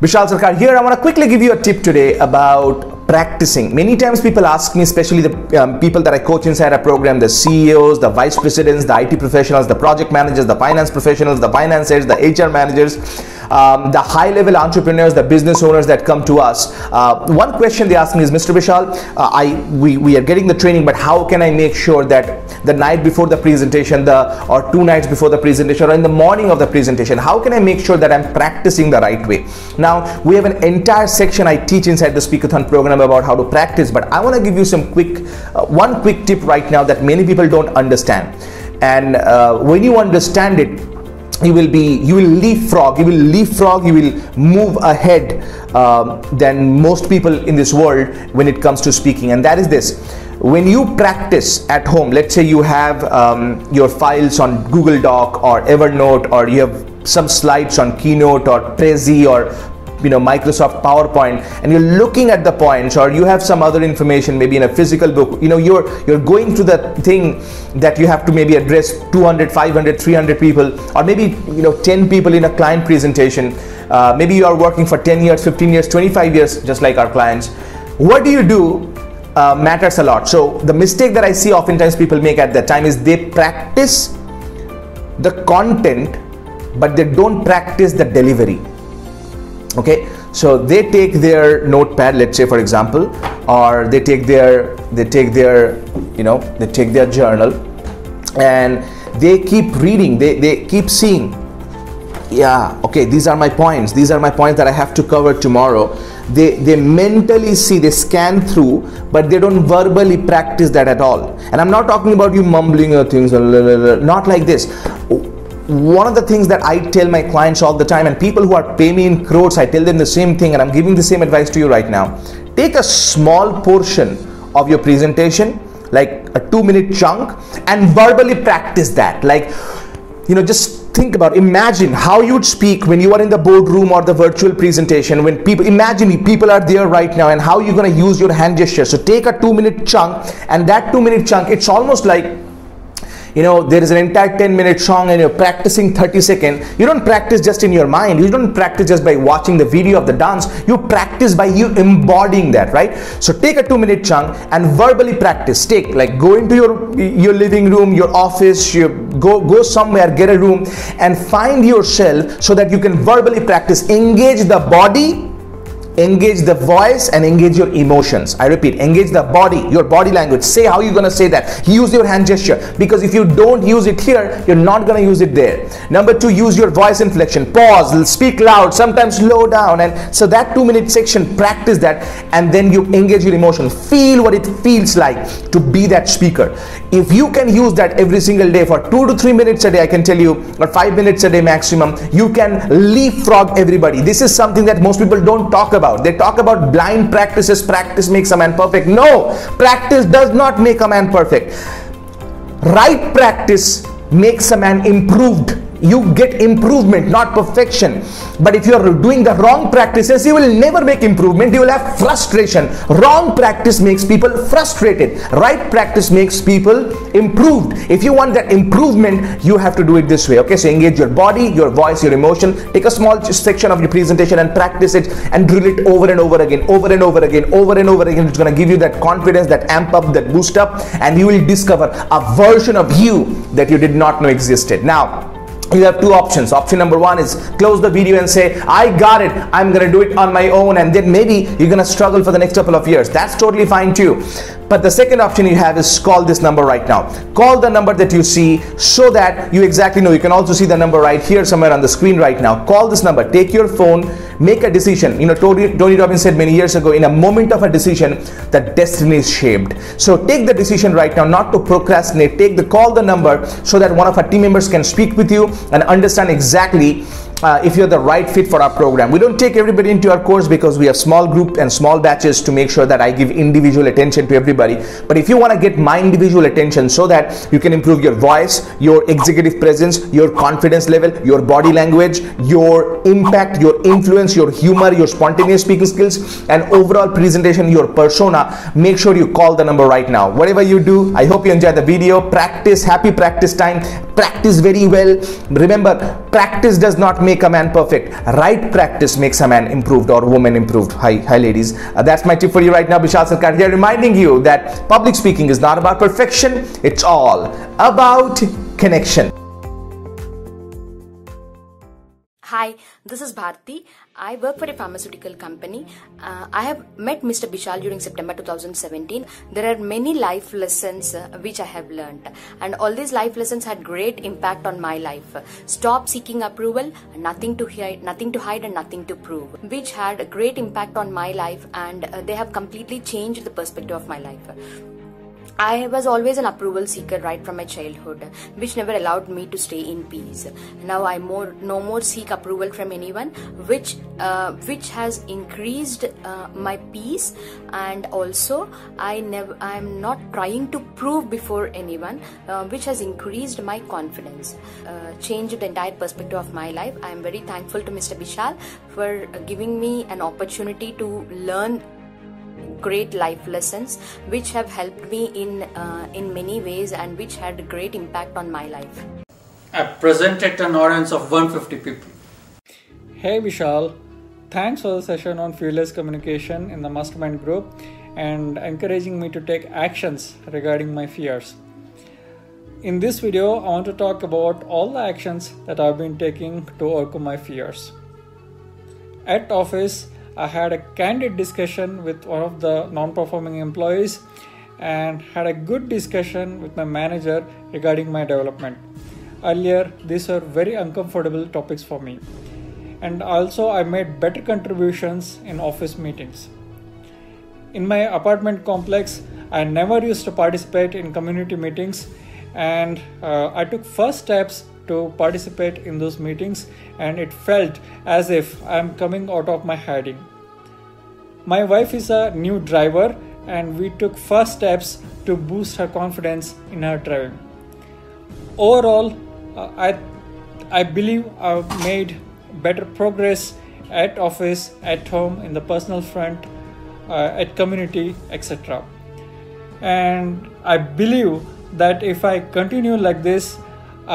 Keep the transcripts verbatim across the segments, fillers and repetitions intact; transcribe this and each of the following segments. Bishal Sarkar here. I want to quickly give you a tip today about practicing. Many times people ask me, especially the um, people that I coach inside a program, the C E Os, the vice presidents, the I T professionals, the project managers, the finance professionals, the financiers, the H R managers, um, the high-level entrepreneurs, the business owners that come to us. Uh, one question they ask me is, Mister Bishal, uh, I we, we are getting the training, but how can I make sure that the night before the presentation, the or two nights before the presentation, or in the morning of the presentation, how can I make sure that I'm practicing the right way? Now, Now, we have an entire section I teach inside the Speakathon program about how to practice, but I want to give you some quick, uh, one quick tip right now that many people don't understand. And uh, when you understand it, you will be, you will leapfrog, you will leapfrog, you will move ahead um, than most people in this world when it comes to speaking. And that is this. When you practice at home, let's say you have um, your files on Google Doc or Evernote, or you have some slides on Keynote or Prezi or you know Microsoft PowerPoint, and you're looking at the points, or you have some other information maybe in a physical book, you know you're you're going to the thing that you have to maybe address two hundred, five hundred, three hundred people, or maybe you know ten people in a client presentation. Uh, maybe you are working for ten years, fifteen years, twenty-five years, just like our clients. What do you do? Uh, matters a lot. So the mistake that I see oftentimes people make at that time is they practice the content, but they don't practice the delivery. Okay, so they take their notepad, let's say for example, or they take their they take their you know they take their journal, and they keep reading. They they keep seeing. Yeah, okay, these are my points. These are my points that I have to cover tomorrow. They, they mentally see, they scan through, but they don't verbally practice that at all. And I'm not talking about you mumbling or things, blah, blah, blah, not like this. One of the things that I tell my clients all the time, and people who are paying me in crores, I tell them the same thing, and I'm giving the same advice to you right now. Take a small portion of your presentation, like a two minute chunk, and verbally practice that. Like, you know, just think about, imagine how you'd speak when you are in the boardroom or the virtual presentation, when people, imagine people are there right now, and how you're going to use your hand gesture. So take a two minute chunk, and that two minute chunk, it's almost like, you know, there is an entire ten minute song and you're practicing thirty seconds. You don't practice just in your mind. You don't practice just by watching the video of the dance. You practice by you embodying that, right? So take a two minute chunk and verbally practice. Take, like, go into your, your living room, your office, your, go, go somewhere, get a room and find yourself so that you can verbally practice. Engage the body, engage the voice, and engage your emotions. I repeat, engage the body, your body language. Say how you're gonna say that. Use your hand gesture, because if you don't use it here, you're not gonna use it there. Number two, use your voice inflection. Pause, speak loud, sometimes slow down. And so that two minute section, practice that, and then you engage your emotion. Feel what it feels like to be that speaker. If you can use that every single day for two to three minutes a day, I can tell you, or five minutes a day maximum, you can leapfrog everybody. This is something that most people don't talk about. They talk about blind practices. Practice makes a man perfect. No, practice does not make a man perfect. Right practice makes a man improved. You get improvement, not perfection. But if you are doing the wrong practices, you will never make improvement. You will have frustration. Wrong practice makes people frustrated. Right practice makes people improved. If you want that improvement, you have to do it this way. Okay, so engage your body, your voice, your emotion. Take a small section of your presentation and practice it, and drill it over and over again, over and over again, over and over again. It's going to give you that confidence, that amp up, that boost up, and you will discover a version of you that you did not know existed. Now, you have two options. Option number one is close the video and say, I got it, I'm gonna do it on my own, and then maybe you're gonna struggle for the next couple of years. That's totally fine too. But the second option you have is call this number right now. Call the number that you see, so that you exactly know. You can also see the number right here somewhere on the screen right now. Call this number, take your phone, make a decision. You know, Tony, Tony Robbins said many years ago, in a moment of a decision, the destiny is shaped. So take the decision right now, not to procrastinate. Take the call the number, so that one of our team members can speak with you and understand exactly Uh, if you're the right fit for our program. We don't take everybody into our course because we have small group and small batches to make sure that I give individual attention to everybody. But if you want to get my individual attention so that you can improve your voice, your executive presence, your confidence level, your body language, your impact, your influence, your humor, your spontaneous speaking skills, and overall presentation, your persona, make sure you call the number right now. Whatever you do, I hope you enjoy the video. Practice. Happy practice time. Practice very well. Remember, practice does not make a man perfect. Right practice makes a man improved or woman improved. Hi, hi ladies. Uh, that's my tip for you right now. Bishal Sarkar here, reminding you that public speaking is not about perfection. It's all about connection. Hi, this is Bharti. I work for a pharmaceutical company. Uh, I have met Mister Bishal during September two thousand seventeen. There are many life lessons uh, which I have learned, and all these life lessons had great impact on my life. Stop seeking approval, nothing to hide, nothing to hide and nothing to prove, which had a great impact on my life, and uh, they have completely changed the perspective of my life. I was always an approval seeker right from my childhood, which never allowed me to stay in peace. Now I more no more seek approval from anyone, which uh, which has increased uh, my peace, and also I never I am not trying to prove before anyone, uh, which has increased my confidence, uh, changed the entire perspective of my life. I am very thankful to Mister Bishal for giving me an opportunity to learn great life lessons which have helped me in uh, in many ways and which had a great impact on my life. I presented an audience of one hundred fifty people. Hey Bishal, thanks for the session on fearless communication in the mastermind group and encouraging me to take actions regarding my fears. In this video, I want to talk about all the actions that I've been taking to overcome my fears. At office, I had a candid discussion with one of the non-performing employees and had a good discussion with my manager regarding my development. Earlier, these were very uncomfortable topics for me. And also I made better contributions in office meetings. In my apartment complex, I never used to participate in community meetings, and uh, I took first steps to participate in those meetings, and it felt as if I am coming out of my hiding. My wife is a new driver, and we took first steps to boost her confidence in her driving. Overall, uh, I, I believe I've made better progress at office, at home, in the personal front, uh, at community, et cetera. And I believe that if I continue like this,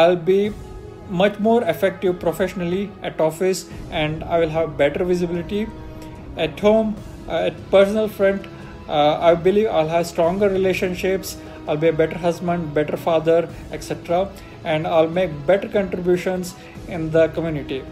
I'll be much more effective professionally at office, and I will have better visibility at home, uh, at personal front. Uh, I believe I'll have stronger relationships. I'll be a better husband, better father, et cetera. And I'll make better contributions in the community.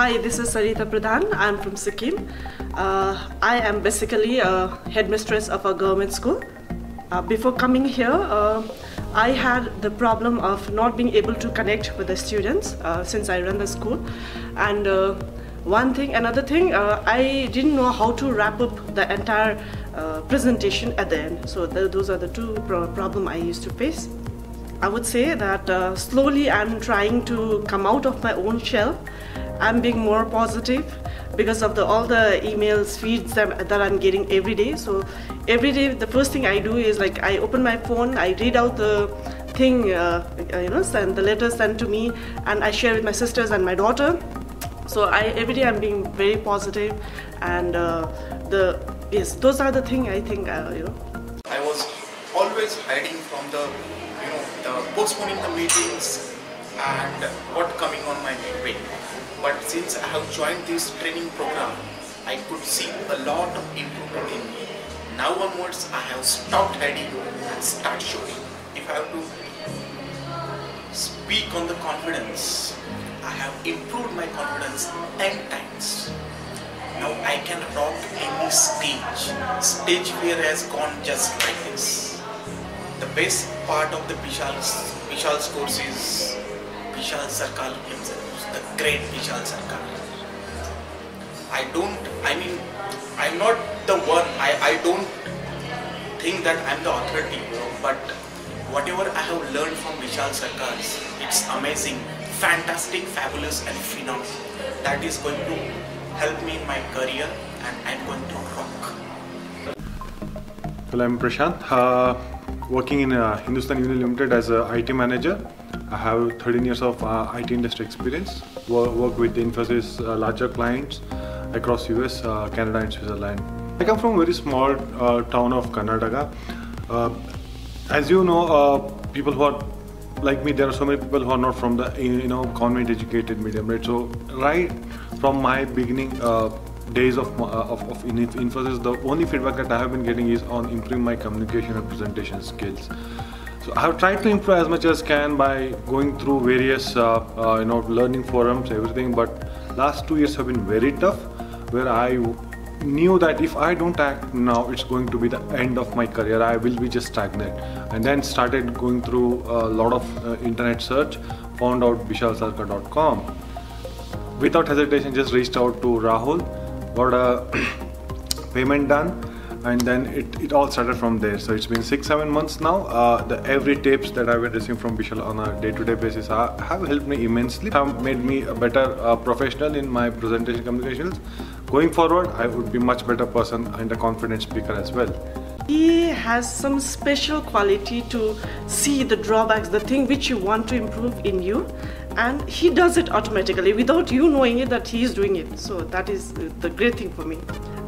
Hi, this is Sarita Pradhan. I'm from Sikkim. Uh, I am basically a headmistress of a government school. Uh, before coming here, uh, I had the problem of not being able to connect with the students uh, since I run the school, and uh, one thing, another thing, uh, I didn't know how to wrap up the entire uh, presentation at the end. So th those are the two pro problem I used to face. I would say that uh, slowly I'm trying to come out of my own shell. I'm being more positive because of the, all the emails, feeds that, that I'm getting every day. So every day, the first thing I do is like I open my phone, I read out the thing, uh, you know, send the letters sent to me, and I share with my sisters and my daughter. So I every day I'm being very positive, and uh, the yes, those are the thing I think uh, you know. I was always hiding from the you know the postponing the meetings and what coming on my way. But since I have joined this training program, I could see a lot of improvement in me. Now onwards, I have stopped hiding and start showing. If I have to speak on the confidence, I have improved my confidence ten times. Now I can rock any stage. Stage fear has gone just like this. The best part of the Bishal's, Bishal's course is Bishal Sarkar himself, the great Bishal Sarkar. I don't, I mean, I'm not the one, I, I don't think that I'm the authority, but whatever I have learned from Bishal Sarkar, it's amazing, fantastic, fabulous and phenomenal. That is going to help me in my career, and I'm going to rock. Well, I'm Prashant, uh, working in uh, Hindustan Unilever Limited as an I T manager. I have thirteen years of uh, I T industry experience, work, work with Infosys, uh, larger clients across U S, uh, Canada and Switzerland. I come from a very small uh, town of Karnataka. Uh, as you know, uh, people who are like me, there are so many people who are not from the, you know, convent educated medium, right? So right from my beginning uh, days of, uh, of, of Infosys, the only feedback that I have been getting is on improving my communication and presentation skills. So I have tried to improve as much as can by going through various, uh, uh, you know, learning forums, everything. But last two years have been very tough, where I knew that if I don't act now, it's going to be the end of my career. I will be just stagnant. And then started going through a lot of uh, internet search, found out bishal sarkar dot com. Without hesitation, just reached out to Rahul, got a payment done, and then it, it all started from there. So it's been six, seven months now. Uh, the every tips that I've been receiving from Bishal on a day-to-day basis are, have helped me immensely. Have made me a better uh, professional in my presentation communications. Going forward, I would be much better person and a confident speaker as well. He has some special quality to see the drawbacks, the thing which you want to improve in you, and he does it automatically without you knowing it that he is doing it. So that is the great thing for me.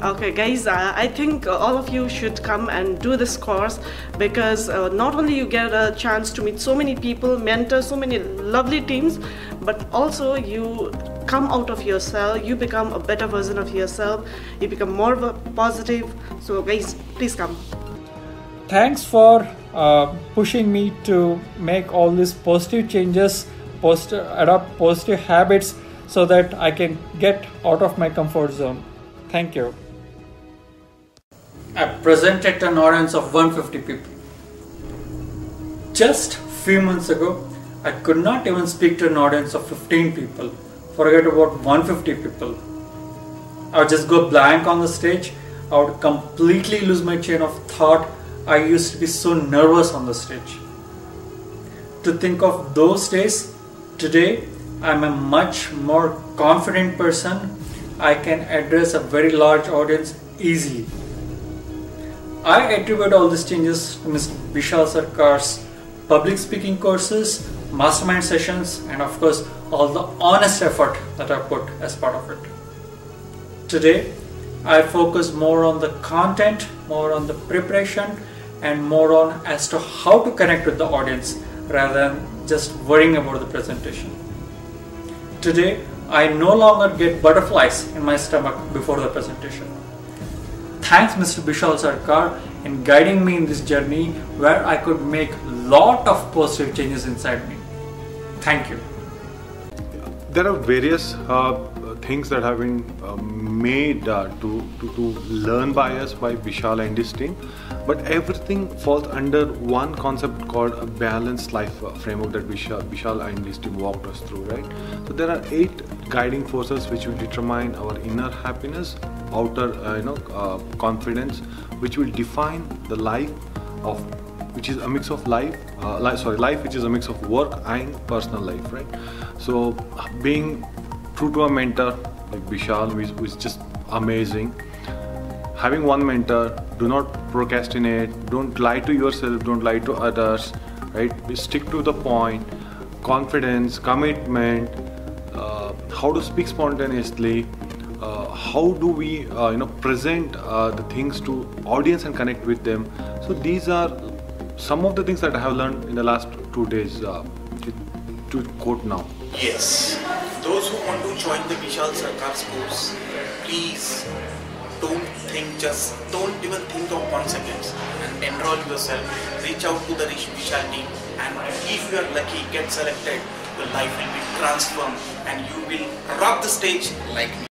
Okay guys, I think all of you should come and do this course, because not only you get a chance to meet so many people, mentor so many lovely teams, but also you come out of yourself, you become a better version of yourself, you become more positive. So guys, please come. Thanks for uh, pushing me to make all these positive changes, positive, adopt positive habits so that I can get out of my comfort zone. Thank you. I presented an audience of one hundred fifty people. Just few months ago, I could not even speak to an audience of fifteen people. Forget about one hundred fifty people. I would just go blank on the stage. I would completely lose my chain of thought. I used to be so nervous on the stage. To think of those days, today I'm a much more confident person. I can address a very large audience easily. I attribute all these changes to Miz Bishal Sarkar's public speaking courses, mastermind sessions, and of course all the honest effort that I put as part of it. Today I focus more on the content, more on the preparation, and more on as to how to connect with the audience rather than just worrying about the presentation. Today I no longer get butterflies in my stomach before the presentation. Thanks Mister Bishal Sarkar in guiding me in this journey where I could make lot of positive changes inside me. Thank you. There are various uh, things that have been uh, made uh, to, to, to learn by us, by Bishal and his team, but everything falls under one concept called a balanced life uh, framework that Bishal, Bishal and his team walked us through, right? So there are eight guiding forces which will determine our inner happiness, outer uh, you know, uh, confidence, which will define the life of which is a mix of life, uh, life, sorry, life which is a mix of work and personal life, right? So being true to a mentor like Bishal, who is, who is just amazing, having one mentor, do not procrastinate, don't lie to yourself, don't lie to others, right? Stick to the point, confidence, commitment, uh, how to speak spontaneously, Uh, how do we uh, you know present uh, the things to audience and connect with them. So these are some of the things that I have learned in the last two days uh, to, to quote now. Yes, those who want to join the Bishal Sarkar's course, please don't think, just don't even think of one second and enroll yourself. Reach out to the Bishal team, and if you are lucky, get selected, your life will be transformed and you will rock the stage like me.